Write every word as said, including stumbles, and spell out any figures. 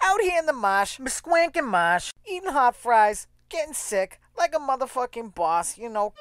Out here in the marsh, me squanking marsh, eating hot fries, getting sick, like a motherfucking boss, you know.